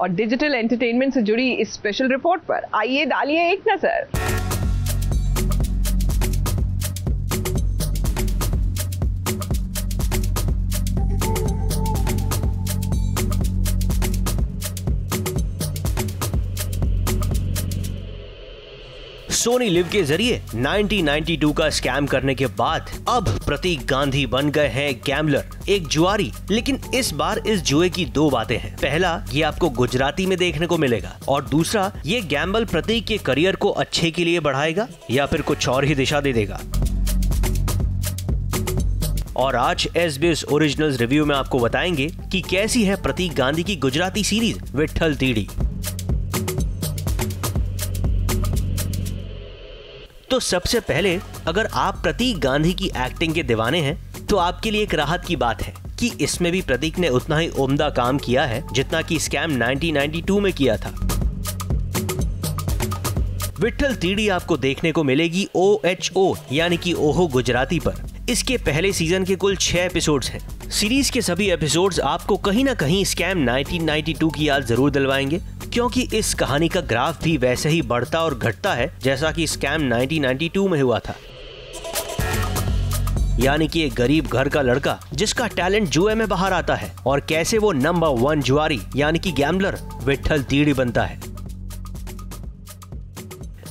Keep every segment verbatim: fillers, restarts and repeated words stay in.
और digital entertainment से जुड़ी इस स्पेशल रिपोर्ट पर आइए डालिए एक नजर। सोनी लिव के जरिए नाइनटीन नाइंटी टू का स्कैम करने के बाद अब प्रतीक गांधी बन गए हैं गैम्बलर, एक जुआरी। लेकिन इस बार इस जुए की दो बातें हैं। पहला, ये आपको गुजराती में देखने को मिलेगा, और दूसरा, ये गैम्बल प्रतीक के करियर को अच्छे के लिए बढ़ाएगा या फिर कुछ और ही दिशा दे देगा। और आज S B S originals review में आपको बताएंगे कि कैसी है प्रतीक गांधी की गुजराती सीरीज विठ्ठल तीड़ी। तो सबसे पहले, अगर आप प्रतीक गांधी की एक्टिंग के दीवाने हैं तो आपके लिए एक राहत की बात है कि इसमें भी प्रतीक ने उतना ही उम्दा काम किया है जितना कि स्कैम नाइनटीन नाइंटी टू में किया था। विठ्ठल तीड़ी आपको देखने को मिलेगी ओ एच ओ यानी कि ओहो गुजराती पर। इसके पहले सीजन के कुल छह एपिसोड्स हैं। सीरीज के सभी एपिसोड्स आपको कहीं ना कहीं स्कैम नाइनटीन नाइंटी टू की याद जरूर दिलवाएंगे, क्योंकि इस कहानी का ग्राफ भी वैसे ही बढ़ता और घटता है जैसा कि स्कैम नाइनटीन नाइंटी टू में हुआ था। यानी कि एक गरीब घर का लड़का जिसका टैलेंट जुए में बाहर आता है और कैसे वो नंबर वन जुआरी यानी कि गैम्बलर विठ्ठल तीड़ी बनता है।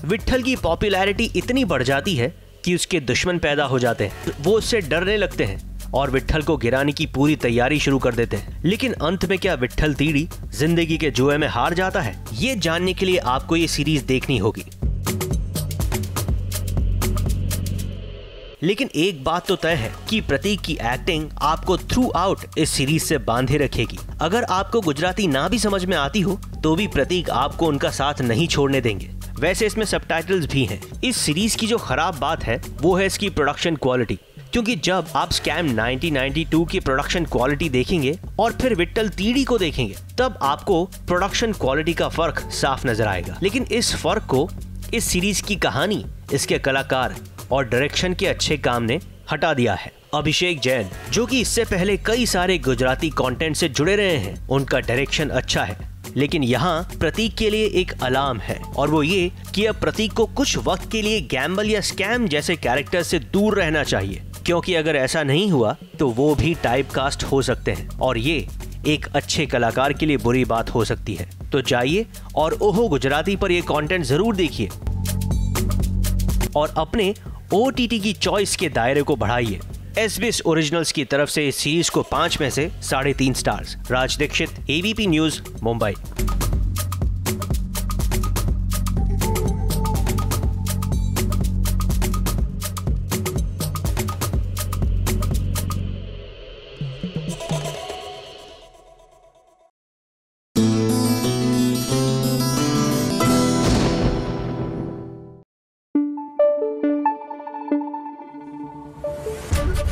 विठ्ठल की पॉपुलैरिटी इतनी बढ़ जाती है कि उसके दुश्मन पैदा हो जाते हैं। वो उससे डरने लगते हैं और विठ्ठल को गिराने की पूरी तैयारी शुरू कर देते हैं। लेकिन अंत में क्या विठ्ठल तीड़ी जिंदगी के जुए में हार जाता है? ये जानने के लिए आपको ये सीरीज देखनी होगी। लेकिन एक बात तो तय है कि प्रतीक की एक्टिंग आपको थ्रू आउट इस सीरीज से बांधे रखेगी। अगर आपको गुजराती ना भी समझ में आती हो तो भी प्रतीक आपको उनका साथ नहीं छोड़ने देंगे। वैसे इसमें सबटाइटल्स भी हैं। इस सीरीज की जो खराब बात है वो है इसकी प्रोडक्शन क्वालिटी, क्योंकि जब आप स्कैम नाइनटीन नाइंटी टू की प्रोडक्शन क्वालिटी देखेंगे और फिर विठ्ठल तीड़ी को देखेंगे तब आपको प्रोडक्शन क्वालिटी का फर्क साफ नजर आएगा। लेकिन इस फर्क को इस सीरीज की कहानी, इसके कलाकार और डायरेक्शन के अच्छे काम ने हटा दिया है। अभिषेक जैन, जो कि इससे पहले कई सारे गुजराती कंटेंट से जुड़े रहे हैं, उनका डायरेक्शन अच्छा है, लेकिन यहाँ प्रतीक के लिए एक अलार्म है, और वो ये कि अब प्रतीक को कुछ वक्त के लिए गैम्बल या स्कैम जैसे कैरेक्टर से दूर रहना चाहिए, क्योंकि अगर ऐसा नहीं हुआ तो वो भी टाइपकास्ट हो सकते हैं, और ये एक अच्छे कलाकार के लिए बुरी बात हो सकती है। तो जाइए और ओहो गुजराती पर ये कंटेंट जरूर देखिए और अपने ओ टी टी की चॉइस के दायरे को बढ़ाइए। एस बी एस ओरिजिनल्स की तरफ से इस सीरीज को पाँच में से साढ़े तीन stars. Raj Dikshit, A B P news, Mumbai.